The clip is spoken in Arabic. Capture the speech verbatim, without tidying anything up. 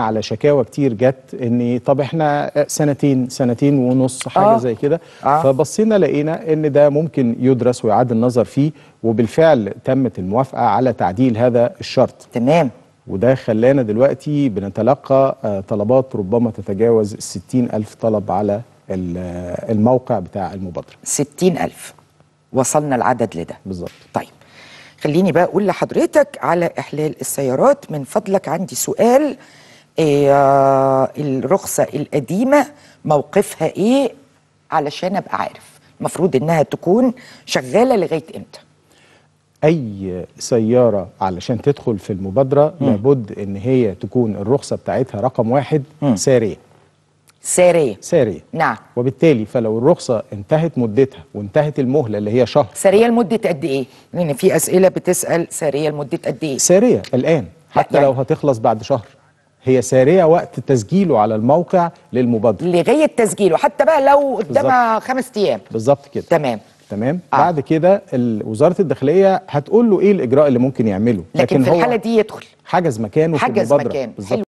على شكاوى كتير جت ان طب احنا سنتين سنتين ونص حاجه آه. زي كده آه. فبصينا لقينا ان ده ممكن يدرس ويعاد النظر فيه، وبالفعل تمت الموافقه على تعديل هذا الشرط. تمام. وده خلانا دلوقتي بنتلقى طلبات ربما تتجاوز الستين ألف طلب على الموقع بتاع المبادرة. ستين ألف وصلنا العدد لده بالظبط. طيب خليني بقى أقول لحضرتك على إحلال السيارات، من فضلك عندي سؤال، آه الرخصة القديمة موقفها إيه علشان أبقى عارف المفروض إنها تكون شغالة لغاية إمتى؟ أي سيارة علشان تدخل في المبادرة م. لابد إن هي تكون الرخصة بتاعتها رقم واحد م. سارية. سارية. سارية. نعم. وبالتالي فلو الرخصة انتهت مدتها وانتهت المهلة اللي هي شهر. سارية لمدة قد إيه؟ لأن في أسئلة بتسأل سارية لمدة قد إيه؟ سارية الآن حتى يعني. لو هتخلص بعد شهر هي سارية وقت تسجيله على الموقع للمبادرة. لغاية تسجيله حتى بقى لو قدامها خمس أيام. بالظبط كده. تمام. تمام آه. بعد كده وزاره الداخليه هتقول له ايه الاجراء اللي ممكن يعمله، لكن, لكن في الحاله دي يدخل حجز مكانه في المبادره. حجز مكان.